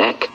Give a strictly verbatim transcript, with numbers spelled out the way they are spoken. Nekk.